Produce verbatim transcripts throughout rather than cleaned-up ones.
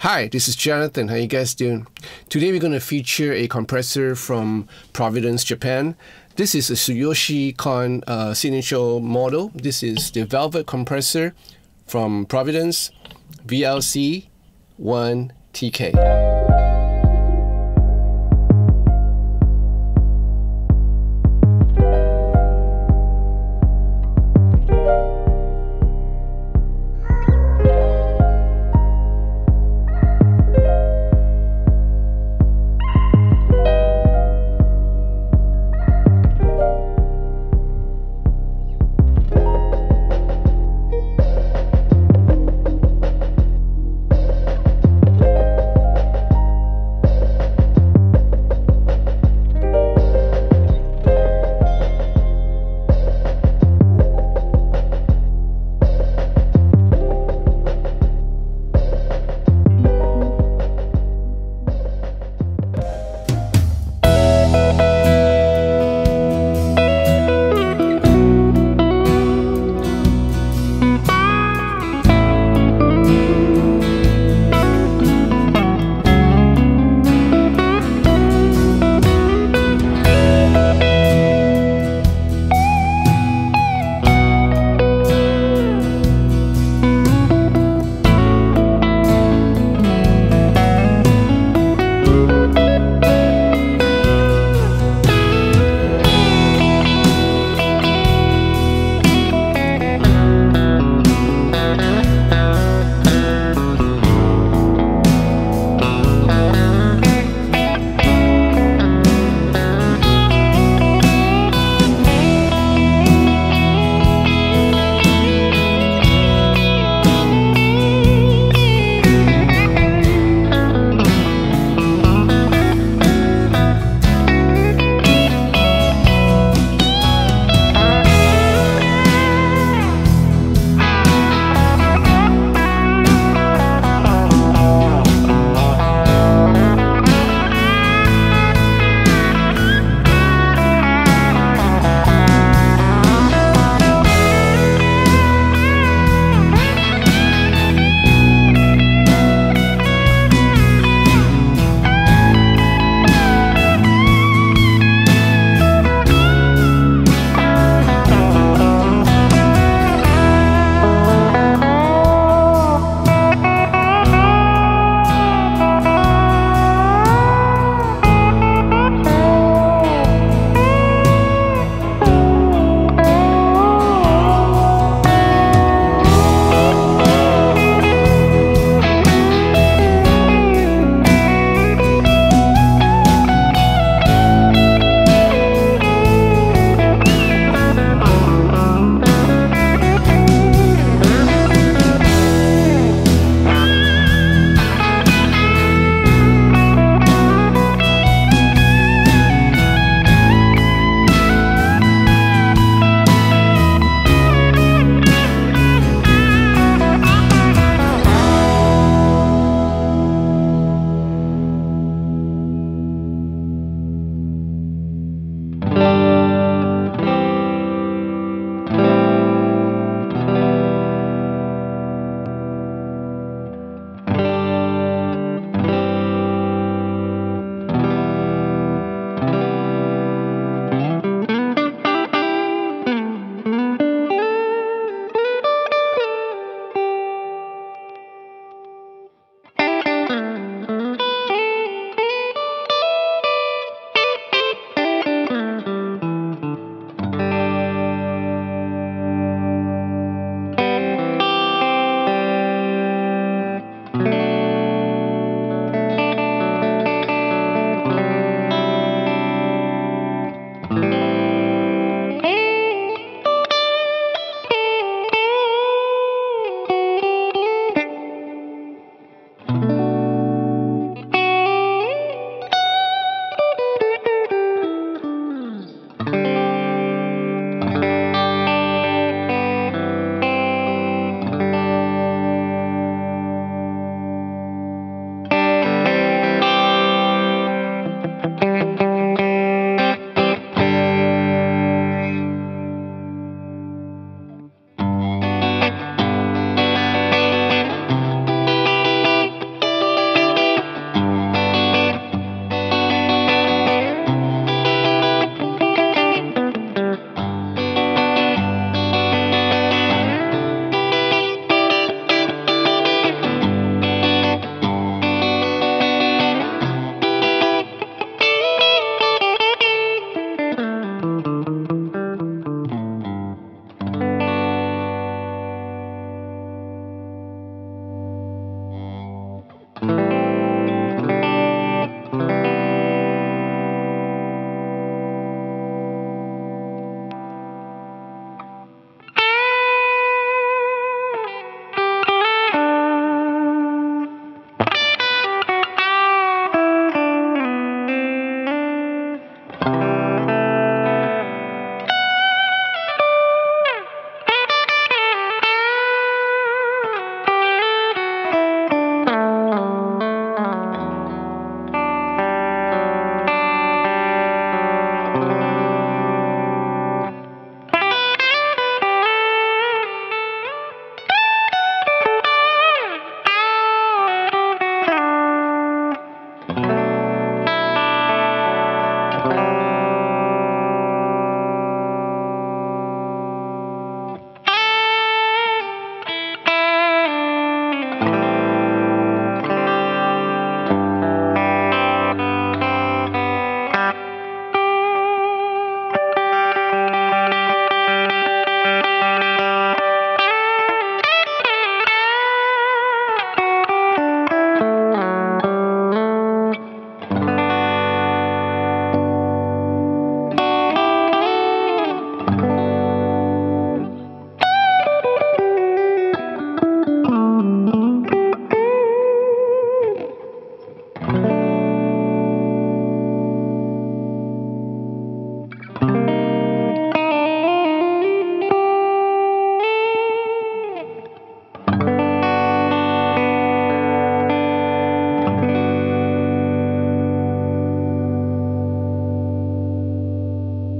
Hi, this is Jonathan. How you guys doing? Today we're going to feature a compressor from Providence, Japan. This is a Tsuyoshi Kon uh, signature model. This is the Velvet compressor from Providence, V L C one T K.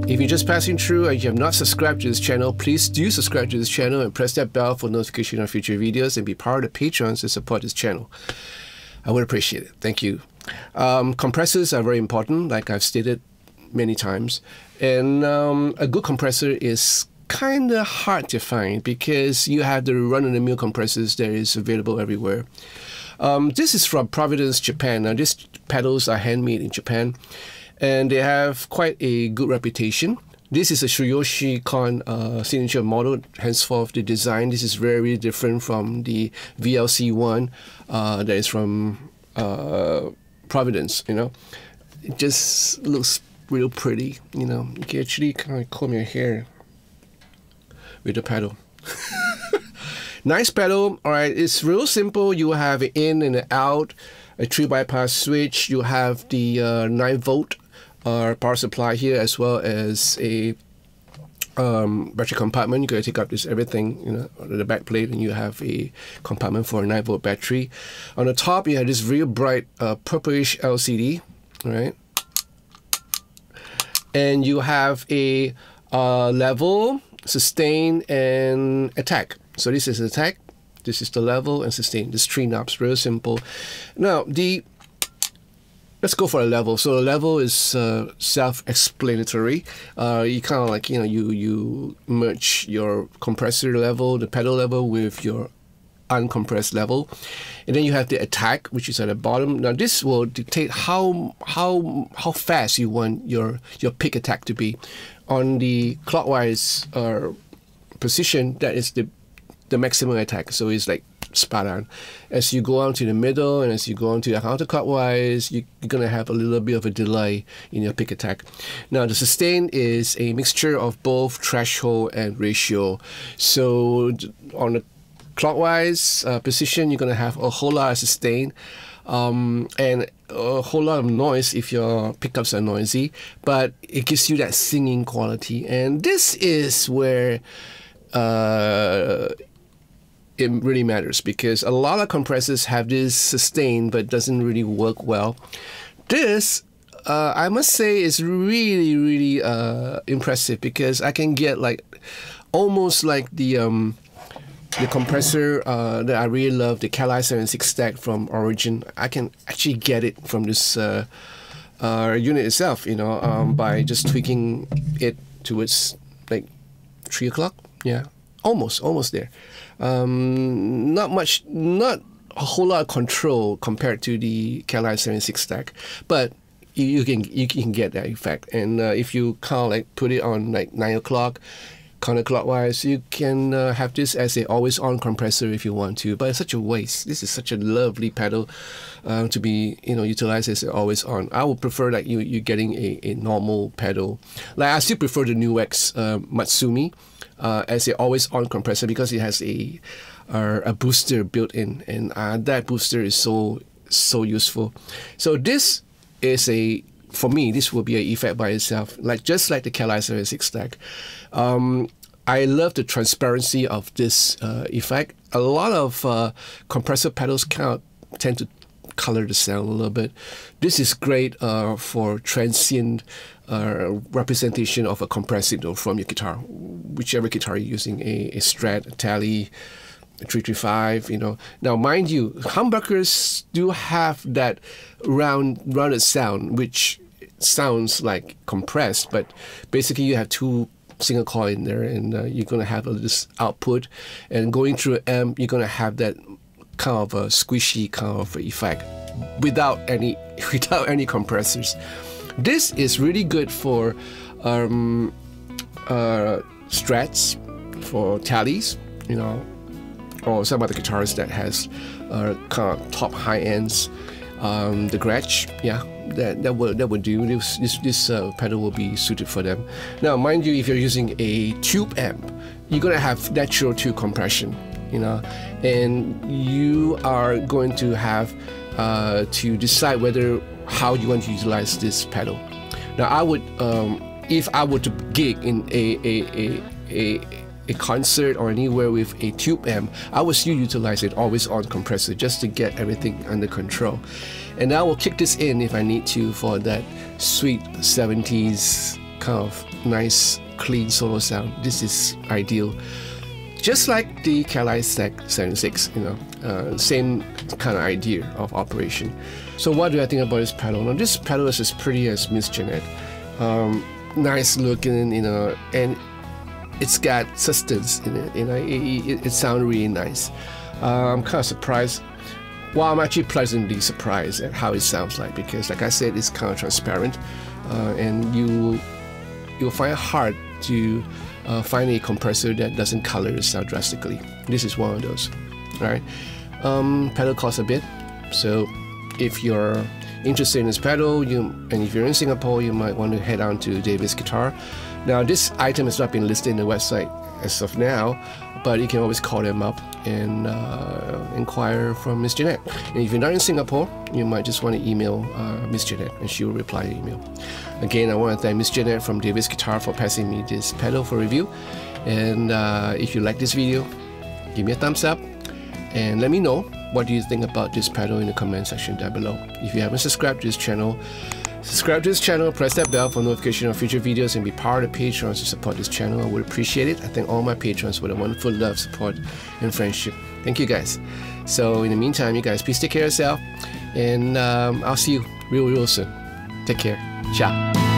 If you're just passing through and you have not subscribed to this channel, please do subscribe to this channel and press that bell for notification on future videos, and be part of the Patrons to support this channel. I would appreciate it. Thank you. Um, compressors are very important, like I've stated many times, and um, a good compressor is kind of hard to find because you have the run-of-the-mill compressors that is available everywhere. Um, this is from Providence, Japan. Now, these pedals are handmade in Japan, and they have quite a good reputation. This is a Tsuyoshi Kon uh, signature model, henceforth the design. This is very different from the V L C one uh, that is from uh, Providence, you know. It just looks real pretty, you know. You can actually kind of comb your hair with the pedal. Nice pedal, all right. It's real simple. You have an in and an out, a three bypass switch. You have the uh, nine volt. Our power supply here, as well as a um, battery compartment. You're going to take up this everything, you know, on the back plate, and you have a compartment for a nine volt battery. On the top, you have this real bright uh, purplish L C D, right? And you have a uh, level, sustain, and attack. So this is attack. This is the level and sustain. This three knobs, real simple. Now the Let's go for a level. So the level is uh, self-explanatory. Uh, you kind of like, you know, you, you merge your compressor level, the pedal level, with your uncompressed level. And then you have the attack, which is at the bottom. Now this will dictate how how how fast you want your, your pick attack to be. On the clockwise uh, position, that is the, the maximum attack. So it's like spot on. As you go out to the middle and as you go on to the counterclockwise, you, you're going to have a little bit of a delay in your pick attack. Now the sustain is a mixture of both threshold and ratio. So on the clockwise uh, position, you're going to have a whole lot of sustain um, and a whole lot of noise if your pickups are noisy, but it gives you that singing quality. And this is where uh, it really matters, because a lot of compressors have this sustain but doesn't really work well. This, uh, I must say, is really, really uh, impressive, because I can get like almost like the um, the compressor uh, that I really love, the Cali seventy-six stack from Origin. I can actually get it from this uh, uh, unit itself, you know, um, by just tweaking it towards like three o'clock. Yeah, almost, almost there. Um, not much, not a whole lot of control compared to the Cali seventy-six stack, but you, you can you can get that effect. And uh, if you kind of like put it on like nine o'clock, counterclockwise. You can uh, have this as an always-on compressor if you want to, but it's such a waste. This is such a lovely pedal uh, to be, you know, utilized as always-on. I would prefer like you you getting a, a normal pedal. Like I still prefer the Nuex uh, Matsumi uh, as an always-on compressor because it has a uh, a booster built in, and uh, that booster is so so useful. So this is a for me, this will be an effect by itself, like just like the Cali seventy-six stack. Um, I love the transparency of this uh, effect. A lot of uh, compressor pedals count tend to color the sound a little bit. This is great uh, for transient uh, representation of a compressor from your guitar, whichever guitar you're using, a, a Strat, a Tally, three three five, you know. Now, mind you, humbuckers do have that round, rounded sound, which sounds like compressed, but basically you have two single coil in there, and uh, you're going to have uh, this output, and going through an amp, you're going to have that kind of a squishy kind of effect without any, without any compressors. This is really good for um, uh, Strats, for Tallies, you know, or some other guitars that has uh, kind of top high ends. Um, the Gretsch, yeah, that that will that will do. This this, this uh, pedal will be suited for them. Now, mind you, if you're using a tube amp, you're gonna have natural tube compression, you know, and you are going to have uh, to decide whether how you want to utilize this pedal. Now, I would um, if I were to gig in a a a, a a concert or anywhere with a tube amp, I will still utilize it always on compressor just to get everything under control. And I will kick this in if I need to for that sweet seventies kind of nice clean solo sound. This is ideal. Just like the Cali seventy-six, you know, uh, same kind of idea of operation. So what do I think about this pedal? Now, this pedal is as pretty as Miss Jeanette. Um, nice looking, you know, and it's got substance in it, you know, it, it, it sounds really nice. Uh, I'm kind of surprised. Well, I'm actually pleasantly surprised at how it sounds like, because like I said, it's kind of transparent, uh, and you, you'll find it hard to uh, find a compressor that doesn't color the sound drastically. This is one of those, right? Um, pedal costs a bit, so if you're interested in this pedal, you, and if you're in Singapore, you might want to head on to Davis Guitar. Now, this item has not been listed in the website as of now, but you can always call them up and uh, inquire from Miss Jeanette. And if you're not in Singapore, you might just want to email uh, Miss Jeanette, and she will reply to your email. Again, I want to thank Miss Jeanette from Davis Guitar for passing me this pedal for review. And uh, if you like this video, give me a thumbs up, and let me know what do you think about this pedal in the comment section down below. If you haven't subscribed to this channel, subscribe to this channel, press that bell for notification of future videos, and be part of the Patreons to support this channel. I would appreciate it. I thank all my Patrons for the wonderful love, support, and friendship. Thank you, guys. So in the meantime, you guys, please take care of yourself, and um, I'll see you real, real soon. Take care. Ciao.